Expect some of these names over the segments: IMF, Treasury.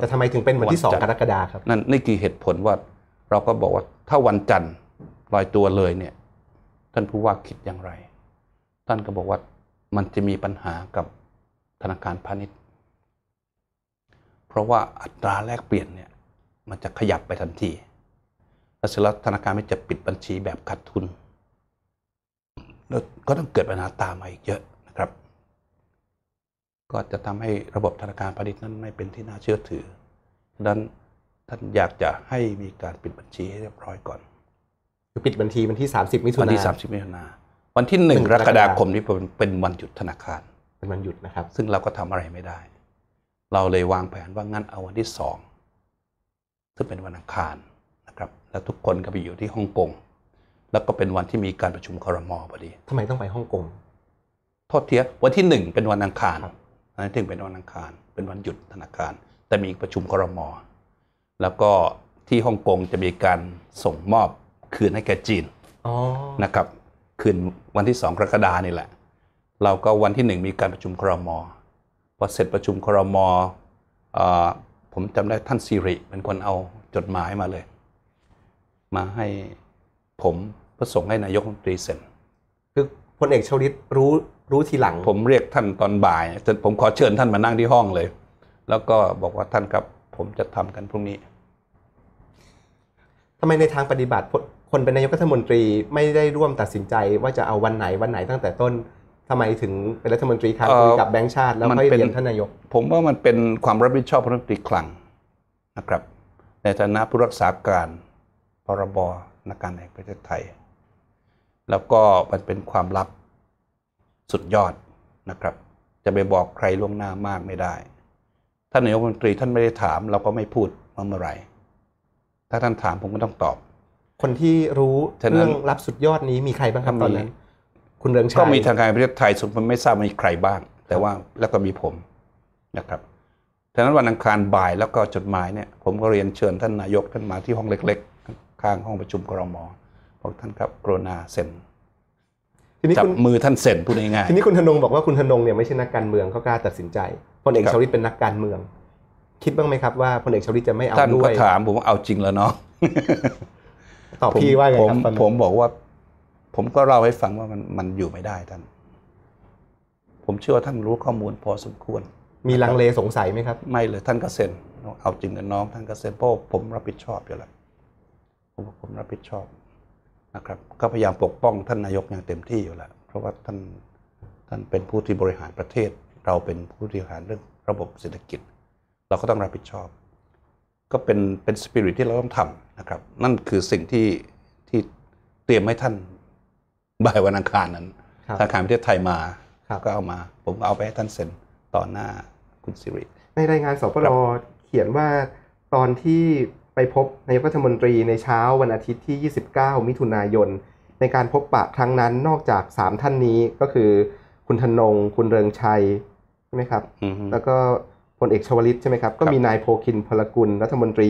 แต่ทำไมถึงเป็นวันที่2 กรกฎาคมครับนั่นนี่คือเหตุผลว่าเราก็บอกว่าถ้าวันจันทร์ลอยตัวเลยเนี่ยท่านผู้ว่าคิดอย่างไรท่านก็บอกว่ามันจะมีปัญหากับธนาคารพาณิชย์เพราะว่าอัตราแลกเปลี่ยนเนี่ยมันจะขยับไปทันทีแล้วเสร็จแล้วธนาคารไม่จะปิดบัญชีแบบขาดทุนแล้วก็ต้องเกิดปัญหาตามมาอีกเยอะนะครับก็จะทำให้ระบบธนาคารพาณิชย์นั้นไม่เป็นที่น่าเชื่อถือดังนั้นท่านอยากจะให้มีการปิดบัญชีให้เรียบร้อยก่อนคือปิดบัญชีวันที่30 มิถุนายนวันที่30 มิถุนายนวันที่1 กรกฎาคมนี้เป็นวันหยุดธนาคารเป็นวันหยุดนะครับซึ่งเราก็ทำอะไรไม่ได้เราเลยวางแผนว่างั้นเอาวันที่2ซึ่งเป็นวันอังคารนะครับแล้วทุกคนก็ไปอยู่ที่ฮ่องกงแล้วก็เป็นวันที่มีการประชุมครม.พอดีทำไมต้องไปฮ่องกงโทษทีวันที่1เป็นวันอังคารนั่นถึงเป็นวันอังคารเป็นวันหยุดธนาคารแต่มีประชุมครม.แล้วก็ที่ฮ่องกงจะมีการส่งมอบคืนให้แก่จีนนะครับคืนวันที่2 กรกฎาคมนี่แหละเราก็วันที่1มีการประชุมครม.พอเสร็จประชุมครม.ผมจำได้ท่านสิริเป็นคนเอาจดหมายมาเลยมาให้ผมประส่งให้นายกรัฐมนตรีเซ็นคือพลเอกชวลิตรู้ทีหลังผมเรียกท่านตอนบ่ายผมขอเชิญท่านมานั่งที่ห้องเลยแล้วก็บอกว่าท่านครับผมจะทำกันพรุ่งนี้ทำไมในทางปฏิบัติคนเป็นนายกรัฐมนตรีไม่ได้ร่วมตัดสินใจว่าจะเอาวันไหนตั้งแต่ต้นทำไมถึงเป็นรัฐมนตรีคลังคุยกับแบงก์ชาติแล้วค่อยเรียนท่านนายกผมว่ามันเป็นความรับผิดชอบของรัฐมนตรีคลังนะครับในฐานะผู้รักษาการพรบ.ธนาคารแห่งประเทศไทยแล้วก็มันเป็นความลับสุดยอดนะครับจะไปบอกใครล่วงหน้ามากไม่ได้ท่านนายกรัฐมนตรีท่านไม่ได้ถามเราก็ไม่พูดว่าเมื่อไหร่ถ้าท่านถามผมก็ต้องตอบคนที่รู้เรื่องลับสุดยอดนี้มีใครบ้างครับตอนนั้นคุณเรืองชัยก็มีทางการประเทศไทยสุดมันไม่ทราบมีใครบ้างแต่ว่าแล้วก็มีผมนะครับฉะนั้นวันอังคารบ่ายแล้วก็จดหมายเนี่ยผมก็เรียนเชิญท่านนายกท่านมาที่ห้องเล็กๆข้างห้องประชุมครม.บอกท่านครับกรุณาเซ็นจับมือท่านเซ็นพูดง่ายๆทีนี้คุณธนงบอกว่าคุณธนงเนี่ยไม่ใช่นักการเมืองเขากล้าตัดสินใจพลเอกชวลิตเป็นนักการเมืองคิดบ้างไหมครับว่าพลเอกชวลิตจะไม่เอาด้วยท่านก็ถามผมว่าเอาจริงแล้วเนาะตอบพี่ว่าไงครับผมบอกว่าผมก็เล่าให้ฟังว่ามันอยู่ไม่ได้ท่านผมเชื่อว่าท่านรู้ข้อมูลพอสมควรมีลังเลสงสัยไหมครับไม่เลยท่านก็เซ็นเอาจริงกับน้องท่านก็เซ็นเพราะผมรับผิดชอบอยู่แล้วผมรับผิดชอบนะครับก็พยายามปกป้องท่านนายกอย่างเต็มที่อยู่แล้วเพราะว่าท่านเป็นผู้ที่บริหารประเทศเราเป็นผู้บริหารเรื่องระบบเศรษฐกิจเราก็ต้องรับผิดชอบก็เป็นสปิริตที่เราต้องทำนะครับนั่นคือสิ่งที่เตรียมให้ท่านบ่ายวันอังคารนั้นธนาคารแห่งประเทศไทยมาก็เอามาผมก็เอาไปให้ท่านเซ็นต่อหน้าคุณสิริในรายงานสปรเขียนว่าตอนที่ไปพบนายกรัฐมนตรีในเช้าวันอาทิตย์ที่29 มิถุนายนในการพบปะครั้งนั้นนอกจาก3ท่านนี้ก็คือคุณธนงคุณเริงชัยใช่ไหมครับแล้วก็พลเอกชวลิตใช่ไหมครับก็มีนายโพคินพลกุลรัฐมนตรี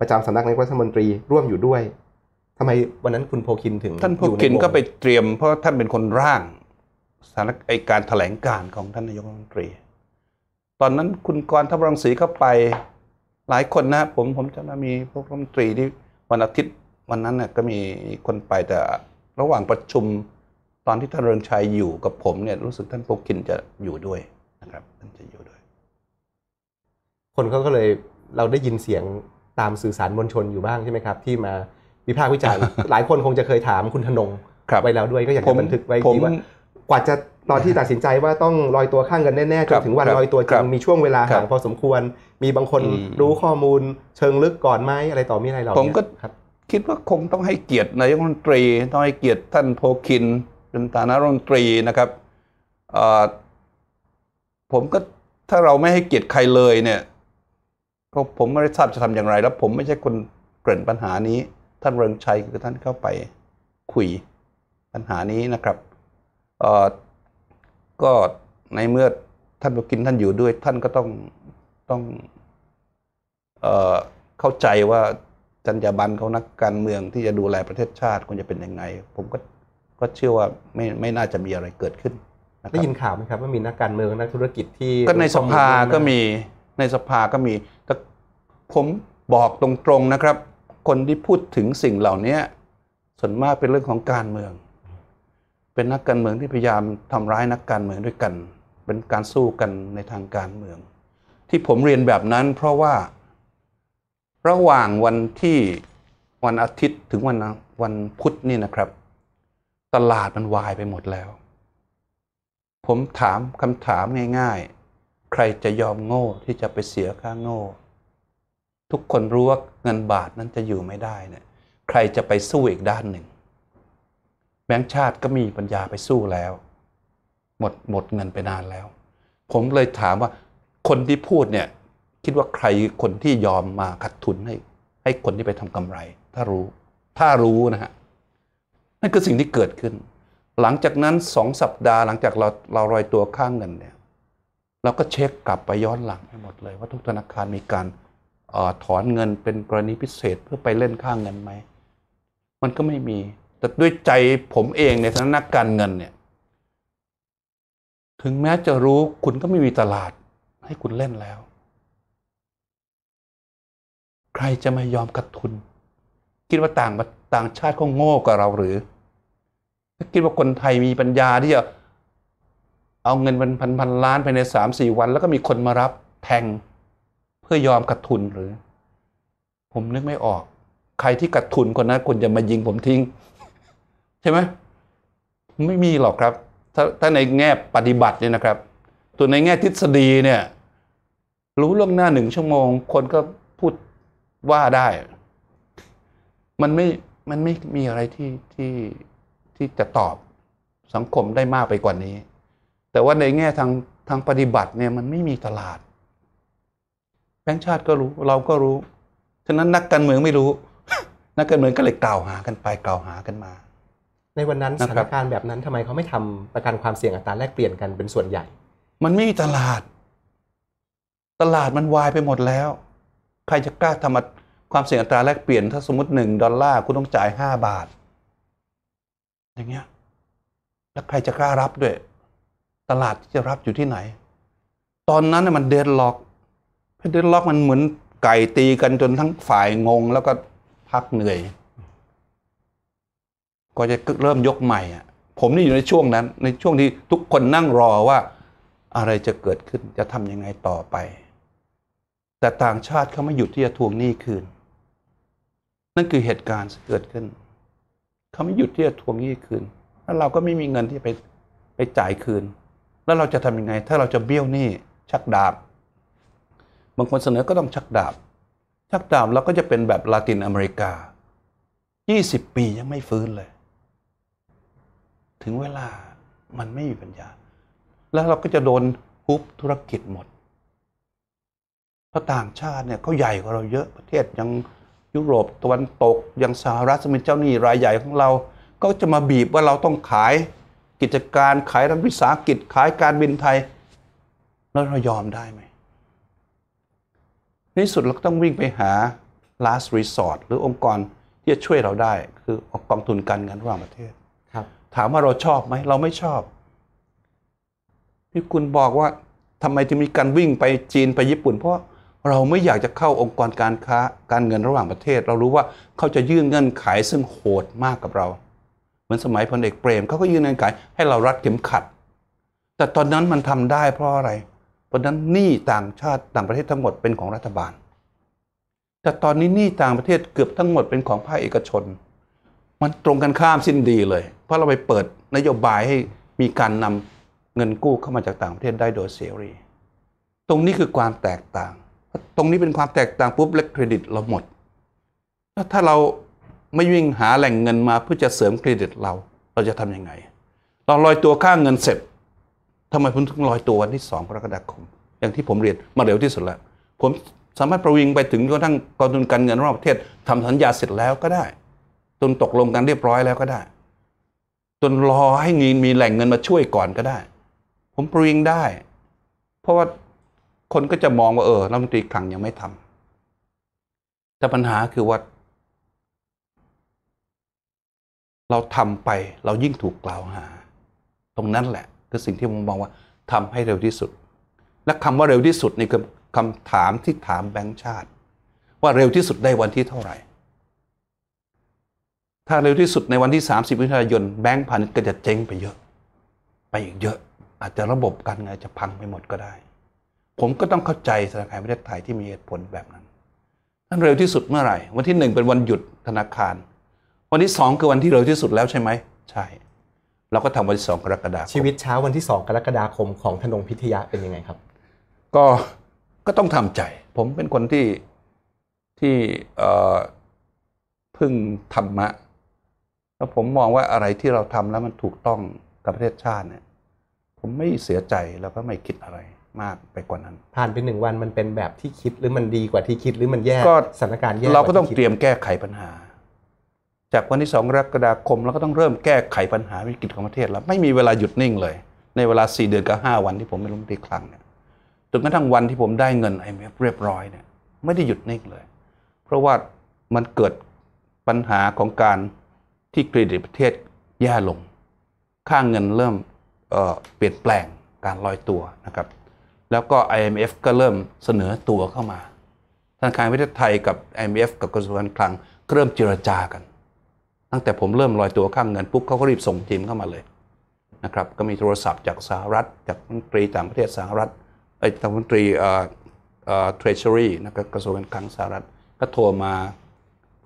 ประจำสำนักนายกรัฐมนตรีร่วมอยู่ด้วยทำไมวันนั้นคุณโพคินถึงท่านโพคินก็ไปเตรียมเพราะท่านเป็นคนร่างสถานการแถลงการของท่านนายกรัฐมนตรีตอนนั้นคุณกรณ์ทัพรังสีเข้าไปหลายคนนะผมจะมีพวกรัฐมนตรีที่วันอาทิตย์วันนั้นเนี่ยก็มีคนไปแต่ระหว่างประชุมตอนที่ท่านเรืองชัยอยู่กับผมเนี่ยรู้สึกท่านโพคินจะอยู่ด้วยนะครับท่านจะอยู่ด้วยคนเขาก็เลยเราได้ยินเสียงตามสื่อสารมวลชนอยู่บ้างใช่ไหมครับที่มาวิพากษ์วิจารณ์ หลายคนคงจะเคยถามคุณธนงไว้แล้วด้วยก็อยากจะบันทึกไว้ที่ว่ากว่าจะตอนที่ตัดสินใจว่าต้องลอยตัวข้างกันแน่ๆจนถึงวันลอยตัวจริงมีช่วงเวลาห่างพอสมควรมีบางคนรู้ข้อมูลเชิงลึกก่อนไหมอะไรต่อมีอะไรเราผมก็คิดว่าคงต้องให้เกียรตินายกรัฐมนตรีต้องให้เกียรติท่านโพคินเป็นฐานะรัฐมนตรีนะครับผมก็ถ้าเราไม่ให้เกียรติใครเลยเนี่ยก็ผมไม่ทราบจะทำอย่างไรแล้วผมไม่ใช่คนเกริ่นปัญหานี้ท่านเริงชัยคือท่านเข้าไปคุยปัญหานี้นะครับก็ในเมื่อท่านโพคินท่านอยู่ด้วยท่านก็ต้องเข้าใจว่าจรรยาบรรณเขานักการเมืองที่จะดูแลประเทศชาติควรจะเป็นยังไงผมก็เชื่อว่าไม่น่าจะมีอะไรเกิดขึ้นได้ยินข่าวไหมครับว่ามีนักการเมืองนักธุรกิจที่ก็ในสภาก็มีแต่ ผมบอกตรงๆนะครับคนที่พูดถึงสิ่งเหล่านี้ส่วนมากเป็นเรื่องของการเมืองเป็นนักการเมืองที่พยายามทำร้ายนักการเมืองด้วยกันเป็นการสู้กันในทางการเมืองที่ผมเรียนแบบนั้นเพราะว่าระหว่างวันที่วันอาทิตย์ถึงวันพุธนี่นะครับตลาดมันวายไปหมดแล้วผมถามคำถามง่ายๆใครจะยอมโง่ที่จะไปเสียค่าโง่ทุกคนรู้ว่าเงินบาทนั้นจะอยู่ไม่ได้เนี่ยใครจะไปสู้อีกด้านหนึ่งแบงค์ชาติก็มีปัญญาไปสู้แล้วหมดเงินไปนานแล้วผมเลยถามว่าคนที่พูดเนี่ยคิดว่าใครคนที่ยอมมาขัดทุนให้คนที่ไปทำกำไรถ้ารู้นะฮะนั่นคือสิ่งที่เกิดขึ้นหลังจากนั้น2สัปดาห์หลังจากเราลอยตัวข้างเงินเนี่ยเราก็เช็คกลับไปย้อนหลังให้หมดเลยว่าทุกธนาคารมีการถอนเงินเป็นกรณีพิเศษเพื่อไปเล่นข้างเงินไหมมันก็ไม่มีแต่ด้วยใจผมเองในฐานะนักการเงินเนี่ยถึงแม้จะรู้คุณก็ไม่มีตลาดให้คุณเล่นแล้วใครจะมายอมขาดทุนคิดว่าต่างชาติเขาโง่กว่าเราหรือคิดว่าคนไทยมีปัญญาที่จะเอาเงินเป็นพันล้านภายใน 3-4 วันแล้วก็มีคนมารับแทงเพื่อยอมขาดทุนหรือผมนึกไม่ออกใครที่ขาดทุนคนนั้นคนจะมายิงผมทิ้งใช่ไหมไม่มีหรอกครับถ้าในแง่ปฏิบัติเนี่ยนะครับตัวในแง่ทฤษฎีเนี่ยรู้ล่วงหน้า1 ชั่วโมงคนก็พูดว่าได้มันไม่มีอะไรที่จะตอบสังคมได้มากไปกว่านี้แต่ว่าในแง่ทางปฏิบัติเนี่ยมันไม่มีตลาดแบงค์ชาติก็รู้เราก็รู้ฉะนั้นนักการเมืองไม่รู้นักการเมืองก็เลยกล่าวหากันไปกล่าวหากันมาในวันนั้นสถานการณ์แบบนั้นทำไมเขาไม่ทำประกันความเสี่ยงอัตราแลกเปลี่ยนกันเป็นส่วนใหญ่มันไม่มีตลาดมันวายไปหมดแล้วใครจะกล้าทำความเสี่ยงอัตราแลกเปลี่ยนถ้าสมมติ$1คุณต้องจ่าย5 บาทอย่างเงี้ยแล้วใครจะกล้ารับด้วยตลาดที่จะรับอยู่ที่ไหนตอนนั้นมันเดดล็อกมันเหมือนไก่ตีกันจนทั้งฝ่ายงงแล้วก็พักเหนื่อยก็จะเริ่มยกใหม่อ่ะผมนี่อยู่ในช่วงนั้นในช่วงที่ทุกคนนั่งรอว่าอะไรจะเกิดขึ้นจะทำยังไงต่อไปแต่ต่างชาติเขาไม่หยุดที่จะทวงหนี้คืนนั่นคือเหตุการณ์เกิดขึ้นเขาไม่หยุดที่จะทวงหนี้คืนแล้วเราก็ไม่มีเงินที่ไปจ่ายคืนแล้วเราจะทำยังไงถ้าเราจะเบี้ยวหนี้ชักดาบบางคนเสนอก็ต้องชักดาบเราก็จะเป็นแบบลาตินอเมริกา20 ปียังไม่ฟื้นเลยถึงเวลามันไม่มีปัญญาแล้วเราก็จะโดนฮุบธุรกิจหมดเพราะต่างชาติเนี่ยเขาใหญ่กว่าเราเยอะประเทศยังยุโรปตะวันตกยังสหรัฐเป็นเจ้าหนี้รายใหญ่ของเราก็จะมาบีบว่าเราต้องขายกิจการขายรัฐวิสาหกิจขายการบินไทยแล้วเรายอมได้ไหมในสุดเราต้องวิ่งไปหา last resort หรือองค์กรที่จะช่วยเราได้คือกองทุนการเงินระหว่างประเทศครับถามว่าเราชอบไหมเราไม่ชอบที่คุณบอกว่าทำไมถึงมีการวิ่งไปจีนไปญี่ปุ่นเพราะเราไม่อยากจะเข้าองค์กรการค้าการเงินระหว่างประเทศเรารู้ว่าเขาจะยื่นเงื่อนไขซึ่งโหดมากกับเราเหมือนสมัยพลเอกเปรมเขาก็ยื่นเงื่อนไขให้เรารัดเข็มขัดแต่ตอนนั้นมันทำได้เพราะอะไรเพราะนั้นหนี้ต่างชาติต่างประเทศทั้งหมดเป็นของรัฐบาลแต่ตอนนี้หนี้ต่างประเทศเกือบทั้งหมดเป็นของภาคเอกชนมันตรงกันข้ามสิ้นดีเลยเพราะเราไปเปิดนโยบายให้มีการนำเงินกู้เข้ามาจากต่างประเทศได้โดยเสรีตรงนี้คือความแตกต่างตรงนี้เป็นความแตกต่างปุ๊บแล้วเครดิตเราหมดถ้าเราไม่วิ่งหาแหล่งเงินมาเพื่อจะเสริมเครดิตเราจะทำยังไงเราลอยตัวข้างเงินเสร็จทำไมผมถึงลอยตัววันที่2 กรกฎาคมอย่างที่ผมเรียนมาเร็วที่สุดแล้วผมสามารถประวิงไปถึงจนกระทั่งกองทุนการเงินระหว่างประเทศทำสัญญาเสร็จแล้วก็ได้จนตกลงกันเรียบร้อยแล้วก็ได้จนรอให้เงินมีแหล่งเงินมาช่วยก่อนก็ได้ผมประวิงได้เพราะว่าคนก็จะมองว่ารัฐมนตรีคลังยังไม่ทำแต่ปัญหาคือว่าเราทำไปเรายิ่งถูกกล่าวหาตรงนั้นแหละคือสิ่งที่ผมมองว่าทำให้เร็วที่สุดและคำว่าเร็วที่สุดนี่คือคำถามที่ถามแบงค์ชาติ ว่าเร็วที่สุดได้วันที่เท่าไหร่ถ้าเร็วที่สุดในวันที่30มิถุนายนแบงก์พาณิชย์ก็จะเจ๊งไปเยอะไปอีกเยอะอาจจะระบบการเงินจะพังไปหมดก็ได้ผมก็ต้องเข้าใจธนาคารแห่งประเทศไทยที่มีเหตุผลแบบนั้นท่านเร็วที่สุดเมื่อไหร่วันที่1เป็นวันหยุดธนาคารวันที่2คือวันที่เร็วที่สุดแล้วใช่ไหมใช่เราก็ทำวันที่2 กรกฎาคมชีวิตเช้าวันที่2 กรกฎาคมของธนงพิทยาเป็นยังไงครับก็ต้องทำใจผมเป็นคนที่พึ่งธรรมะแล้วผมมองว่าอะไรที่เราทำแล้วมันถูกต้องกับประเทศชาติเนี่ยผมไม่เสียใจแล้วก็ไม่คิดอะไรมากไปกว่านั้นผ่านไป1 วันมันเป็นแบบที่คิดหรือมันดีกว่าที่คิดหรือมันแย่สถานการณ์แย่เราก็ต้องเตรียมแก้ไขปัญหาจากวันที่2 กรกฎาคมเราก็ต้องเริ่มแก้ไขปัญหาวิกฤตของประเทศแล้วไม่มีเวลาหยุดนิ่งเลยในเวลา4 เดือนกับ 5 วันที่ผมเป็นรัฐมนตรีคลังเนี่ยจนกระทั่งวันที่ผมได้เงิน IMF เรียบร้อยเนี่ยไม่ได้หยุดนิ่งเลยเพราะว่ามันเกิดปัญหาของการที่เครดิตประเทศแย่ลงค่าเงินเริ่มเปลี่ยนแปลงการลอยตัวนะครับแล้วก็ IMF ก็เริ่มเสนอตัวเข้ามาธนาคารแห่งประเทศไทยกับ IMF กับกระทรวงการคลังเริ่มเจรจากันตั้งแต่ผมเริ่มลอยตัวค่าเงินปุ๊บเขาก็รีบส่งทีมเข้ามาเลยนะครับก็มีโทรศัพท์จากสหรัฐจากรัฐมนตรีต่างประเทศสหรัฐรัฐมนตรีTreasury นะครับกระทรวงการคลังสหรัฐก็โทรมา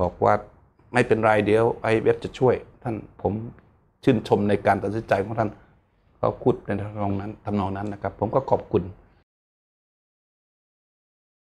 บอกว่าไม่เป็นไรเดี๋ยว IMF จะช่วยท่านผมชื่นชมในการตัดสินใจของท่านเขาพูดในทำนองนั้นนะครับผมก็ขอบคุณ